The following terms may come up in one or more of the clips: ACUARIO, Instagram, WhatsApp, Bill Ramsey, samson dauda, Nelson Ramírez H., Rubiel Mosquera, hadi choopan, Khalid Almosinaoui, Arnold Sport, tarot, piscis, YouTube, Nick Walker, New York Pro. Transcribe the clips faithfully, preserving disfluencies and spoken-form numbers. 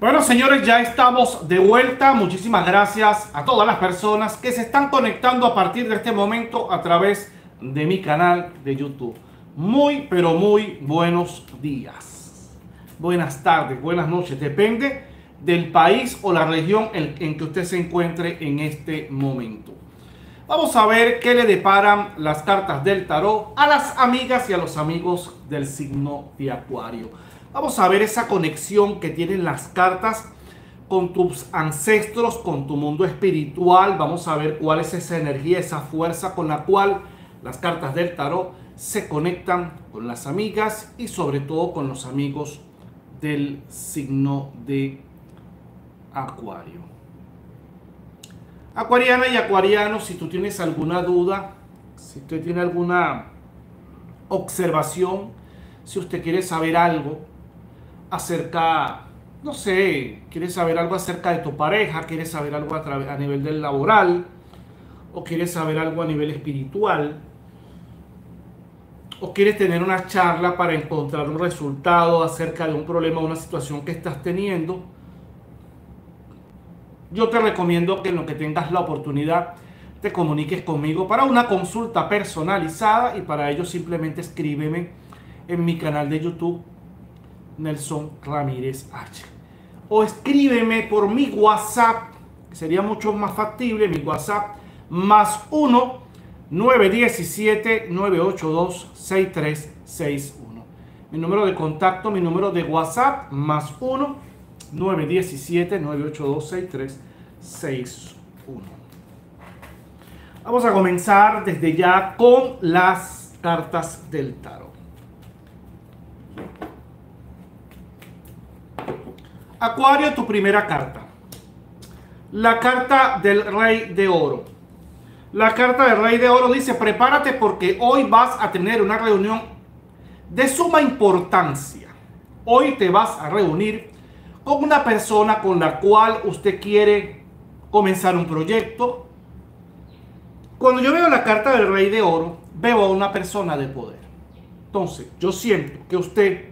Bueno, señores, ya estamos de vuelta. Muchísimas gracias a todas las personas que se están conectando a partir de este momento a través de mi canal de YouTube. Muy, pero muy buenos días, buenas tardes, buenas noches. Depende del país o la región en que usted se encuentre en este momento. Vamos a ver qué le deparan las cartas del tarot a las amigas y a los amigos del signo de Acuario. Vamos a ver esa conexión que tienen las cartas con tus ancestros, con tu mundo espiritual. Vamos a ver cuál es esa energía, esa fuerza con la cual las cartas del tarot se conectan con las amigas y sobre todo con los amigos del signo de Acuario. Acuariana y acuariano, si tú tienes alguna duda, si usted tiene alguna observación, si usted quiere saber algo acerca, no sé, quiere saber algo acerca de tu pareja, quiere saber algo a, a nivel del laboral, o quiere saber algo a nivel espiritual, o quieres tener una charla para encontrar un resultado acerca de un problema o una situación que estás teniendo, yo te recomiendo que en lo que tengas la oportunidad te comuniques conmigo para una consulta personalizada, y para ello simplemente escríbeme en mi canal de YouTube Nelson Ramírez H. o escríbeme por mi WhatsApp, que sería mucho más factible, mi WhatsApp más uno, nueve uno siete, nueve ocho dos, seis tres seis uno. Mi número de contacto, mi número de WhatsApp más uno, nueve uno siete, nueve ocho dos, seis tres seis uno. Vamos a comenzar desde ya con las cartas del tarot. Acuario, tu primera carta. La carta del Rey de Oro. La carta del Rey de Oro dice: prepárate porque hoy vas a tener una reunión de suma importancia. Hoy te vas a reunir con una persona con la cual usted quiere comenzar un proyecto. Cuando yo veo la carta del Rey de Oro, veo a una persona de poder. Entonces, yo siento que usted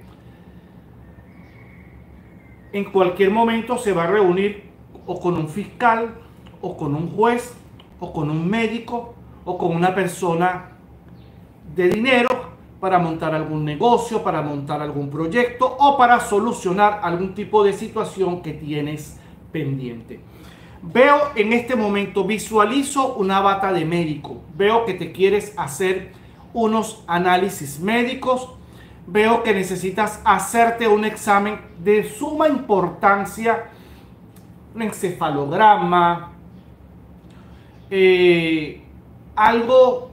en cualquier momento se va a reunir o con un fiscal, o con un juez, o con un médico, o con una persona de dinero para montar algún negocio, para montar algún proyecto o para solucionar algún tipo de situación que tienes pendiente. Veo en este momento, visualizo una bata de médico. Veo que te quieres hacer unos análisis médicos. Veo que necesitas hacerte un examen de suma importancia, un encefalograma, Eh, algo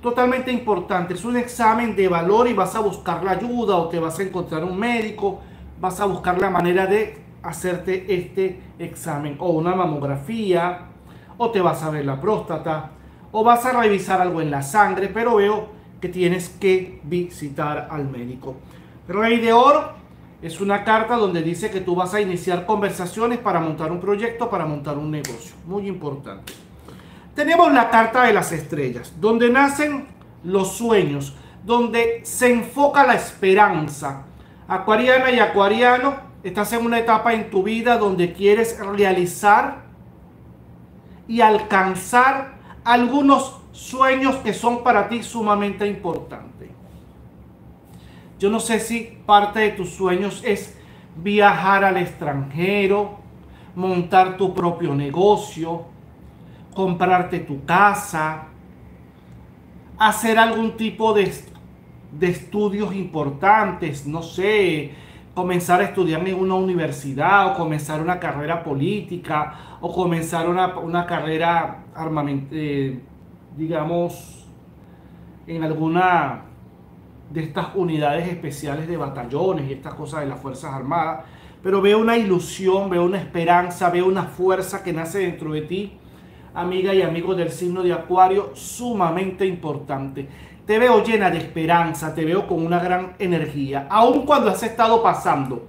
totalmente importante. Es un examen de valor y vas a buscar la ayuda, o te vas a encontrar un médico, vas a buscar la manera de hacerte este examen, o una mamografía, o te vas a ver la próstata, o vas a revisar algo en la sangre, pero veo que tienes que visitar al médico. Rey de Oro es una carta donde dice que tú vas a iniciar conversaciones para montar un proyecto, para montar un negocio. Muy importante. Tenemos la carta de las estrellas, donde nacen los sueños, donde se enfoca la esperanza. Acuariana y acuariano, estás en una etapa en tu vida donde quieres realizar y alcanzar algunos sueños que son para ti sumamente importantes. Yo no sé si parte de tus sueños es viajar al extranjero, montar tu propio negocio, comprarte tu casa, hacer algún tipo de, de estudios importantes, no sé, comenzar a estudiar en una universidad, o comenzar una carrera política, o comenzar una, una carrera, armament, eh, digamos, en alguna de estas unidades especiales de batallones y estas cosas de las Fuerzas Armadas. Pero veo una ilusión, veo una esperanza, veo una fuerza que nace dentro de ti, amiga y amigos del signo de Acuario, sumamente importante. Te veo llena de esperanza, te veo con una gran energía. Aun cuando has estado pasando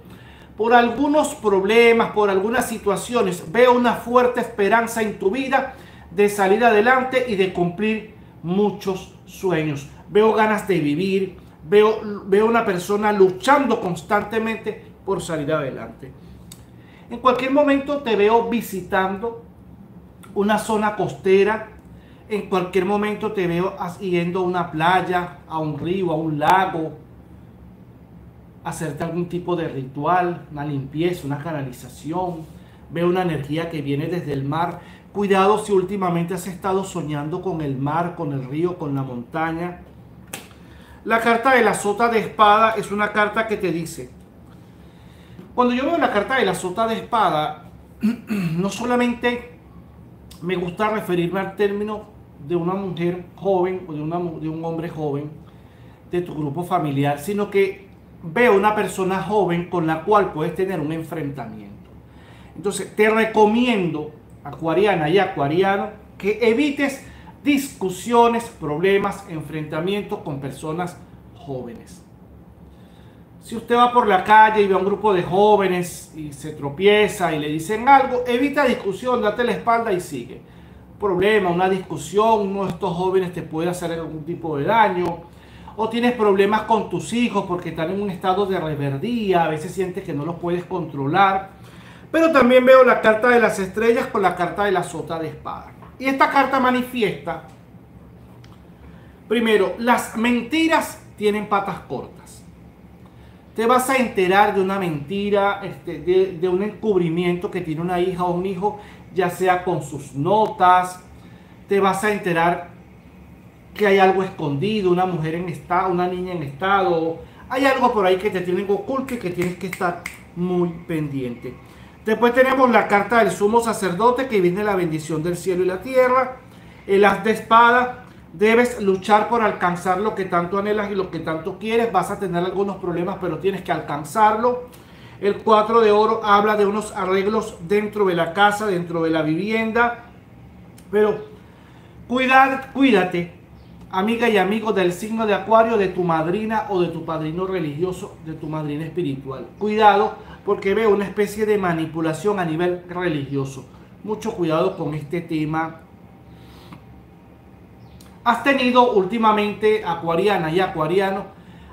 por algunos problemas, por algunas situaciones, veo una fuerte esperanza en tu vida de salir adelante y de cumplir muchos sueños. Veo ganas de vivir, veo, veo una persona luchando constantemente por salir adelante. En cualquier momento te veo visitando una zona costera, en cualquier momento te veo yendo a una playa, a un río, a un lago, hacerte algún tipo de ritual, una limpieza, una canalización. Veo una energía que viene desde el mar. Cuidado si últimamente has estado soñando con el mar, con el río, con la montaña. La carta de la sota de espada es una carta que te dice, cuando yo veo la carta de la sota de espada, no solamente me gusta referirme al término de una mujer joven o de, una, de un hombre joven de tu grupo familiar, sino que veo una persona joven con la cual puedes tener un enfrentamiento. Entonces te recomiendo, acuariana y acuariano, que evites discusiones, problemas, enfrentamientos con personas jóvenes. Si usted va por la calle y ve a un grupo de jóvenes y se tropieza y le dicen algo, evita discusión, date la espalda y sigue. Problema, una discusión, uno de estos jóvenes te puede hacer algún tipo de daño, o tienes problemas con tus hijos porque están en un estado de rebeldía, a veces sientes que no los puedes controlar. Pero también veo la carta de las estrellas con la carta de la sota de espada. Y esta carta manifiesta, primero, las mentiras tienen patas cortas. Te vas a enterar de una mentira, este, de, de un encubrimiento que tiene una hija o un hijo, ya sea con sus notas. Te vas a enterar que hay algo escondido, una mujer en estado, una niña en estado. Hay algo por ahí que te tienen oculto y que tienes que estar muy pendiente. Después tenemos la carta del sumo sacerdote, que viene la bendición del cielo y la tierra. El as de espada, debes luchar por alcanzar lo que tanto anhelas y lo que tanto quieres. Vas a tener algunos problemas, pero tienes que alcanzarlo. El cuatro de oro habla de unos arreglos dentro de la casa, dentro de la vivienda. Pero cuidad, cuídate, amiga y amigo del signo de Acuario, de tu madrina o de tu padrino religioso, de tu madrina espiritual. Cuidado, porque veo una especie de manipulación a nivel religioso. Mucho cuidado con este tema. Has tenido últimamente, acuariana y acuariano,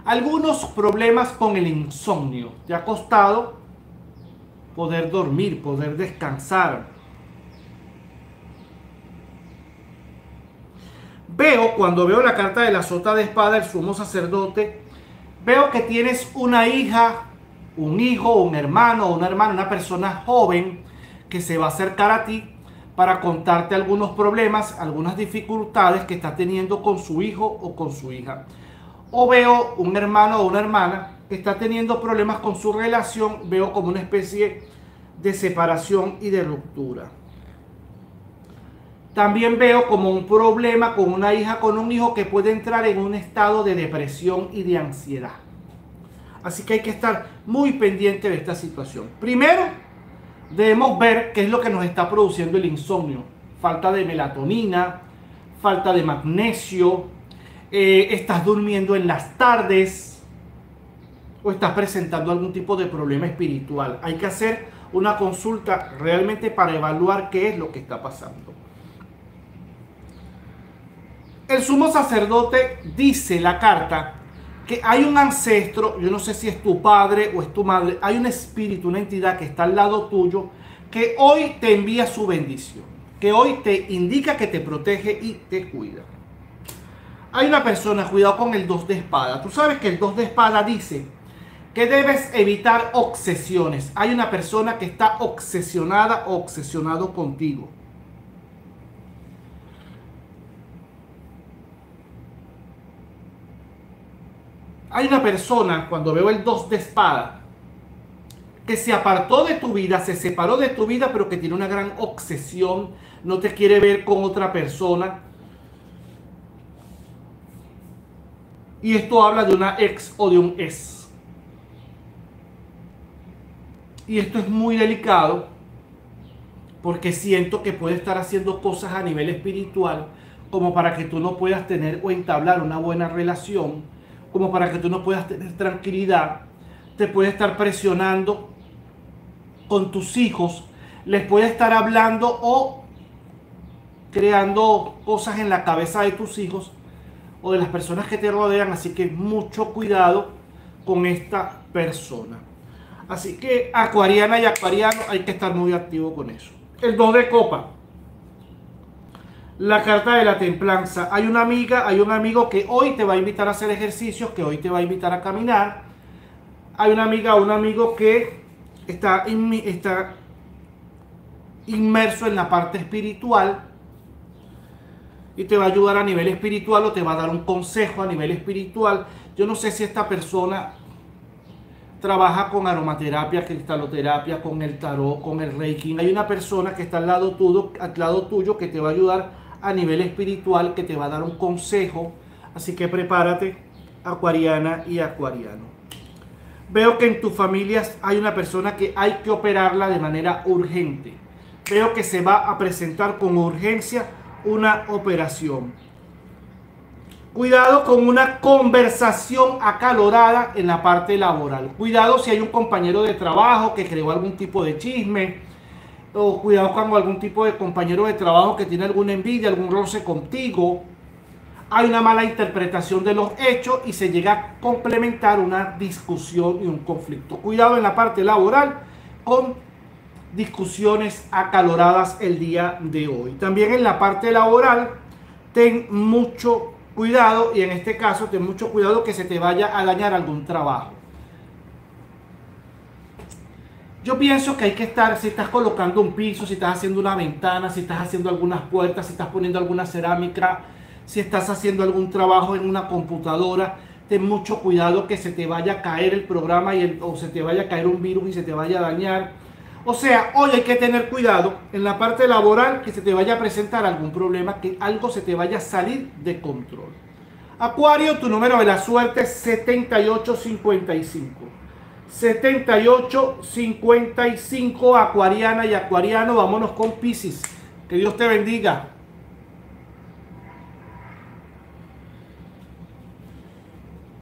algunos problemas con el insomnio. Te ha costado poder dormir, poder descansar. Veo, cuando veo la carta de la sota de espada, el sumo sacerdote, veo que tienes una hija, un hijo, un hermano, una hermana, una persona joven que se va a acercar a ti para contarte algunos problemas, algunas dificultades que está teniendo con su hijo o con su hija. O veo un hermano o una hermana que está teniendo problemas con su relación, veo como una especie de separación y de ruptura. También veo como un problema con una hija, con un hijo que puede entrar en un estado de depresión y de ansiedad. Así que hay que estar muy pendiente de esta situación. Primero, debemos ver qué es lo que nos está produciendo el insomnio. Falta de melatonina, falta de magnesio, eh, estás durmiendo en las tardes o estás presentando algún tipo de problema espiritual. Hay que hacer una consulta realmente para evaluar qué es lo que está pasando. El sumo sacerdote dice la carta que hay un ancestro, yo no sé si es tu padre o es tu madre, hay un espíritu, una entidad que está al lado tuyo, que hoy te envía su bendición, que hoy te indica que te protege y te cuida. Hay una persona, cuidado con el dos de espada. Tú sabes que el dos de espada dice que debes evitar obsesiones. Hay una persona que está obsesionada o obsesionado contigo. Hay una persona, cuando veo el dos de espada, que se apartó de tu vida, se separó de tu vida, pero que tiene una gran obsesión, no te quiere ver con otra persona. Y esto habla de una ex o de un ex. Y esto es muy delicado, porque siento que puede estar haciendo cosas a nivel espiritual, como para que tú no puedas tener o entablar una buena relación, como para que tú no puedas tener tranquilidad. Te puede estar presionando con tus hijos, les puede estar hablando o creando cosas en la cabeza de tus hijos o de las personas que te rodean, así que mucho cuidado con esta persona. Así que acuariana y acuariano, hay que estar muy activo con eso. El dos de copa. La carta de la templanza. Hay una amiga, hay un amigo que hoy te va a invitar a hacer ejercicios, que hoy te va a invitar a caminar. Hay una amiga o un amigo que está, in, está inmerso en la parte espiritual y te va a ayudar a nivel espiritual o te va a dar un consejo a nivel espiritual. Yo no sé si esta persona trabaja con aromaterapia, cristaloterapia, con el tarot, con el reiki. Hay una persona que está al lado tuyo, al lado tuyo que te va a ayudar a nivel espiritual, que te va a dar un consejo. Así que prepárate, acuariana y acuariano. Veo que en tus familias hay una persona que hay que operarla de manera urgente. Veo que se va a presentar con urgencia una operación. Cuidado con una conversación acalorada en la parte laboral. Cuidado si hay un compañero de trabajo que creó algún tipo de chisme. O cuidado con algún tipo de compañero de trabajo que tiene alguna envidia, algún roce contigo. Hay una mala interpretación de los hechos y se llega a complementar una discusión y un conflicto. Cuidado en la parte laboral con discusiones acaloradas el día de hoy. También en la parte laboral, ten mucho cuidado y en este caso ten mucho cuidado que se te vaya a dañar algún trabajo. Yo pienso que hay que estar, si estás colocando un piso, si estás haciendo una ventana, si estás haciendo algunas puertas, si estás poniendo alguna cerámica, si estás haciendo algún trabajo en una computadora, ten mucho cuidado que se te vaya a caer el programa y el, o se te vaya a caer un virus y se te vaya a dañar. O sea, hoy hay que tener cuidado en la parte laboral que se te vaya a presentar algún problema, que algo se te vaya a salir de control. Acuario, tu número de la suerte es setenta y ocho cincuenta y cinco. setenta y ocho cincuenta y cinco, acuariana y acuariano. Vámonos con Piscis. Que Dios te bendiga.